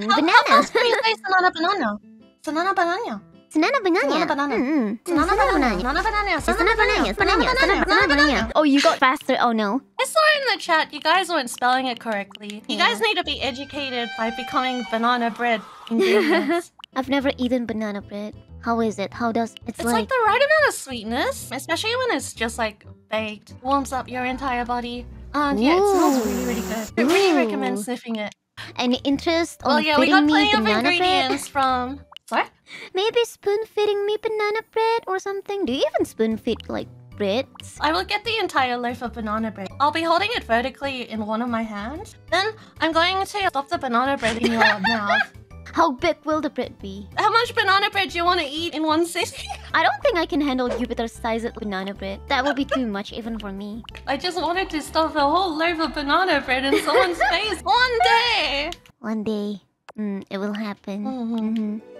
Banana. Banana. Banana. Banana, banana, banana, banana, banana, banana, banana. Oh, you got faster. Oh no. I saw in the chat you guys weren't spelling it correctly. You guys need to be educated by becoming banana bread. I've never eaten banana bread. How is it? How does it's like the right amount of sweetness, especially when it's just like baked. Warms up your entire body. And yeah, it smells really, really good. I really recommend sniffing it. Any interest on feeding me banana bread? From what? Maybe spoon feeding me banana bread or something. Do you even spoon feed like breads? I will get the entire loaf of banana bread. I'll be holding it vertically in one of my hands. Then I'm going to stuff the banana bread in your mouth. How big will the bread be? How much banana bread do you want to eat in one sitting? I don't think I can handle Jupiter's size of banana bread. That would be too much even for me. I just wanted to stuff a whole loaf of banana bread in someone's face one day. One day. It will happen. Mm-hmm.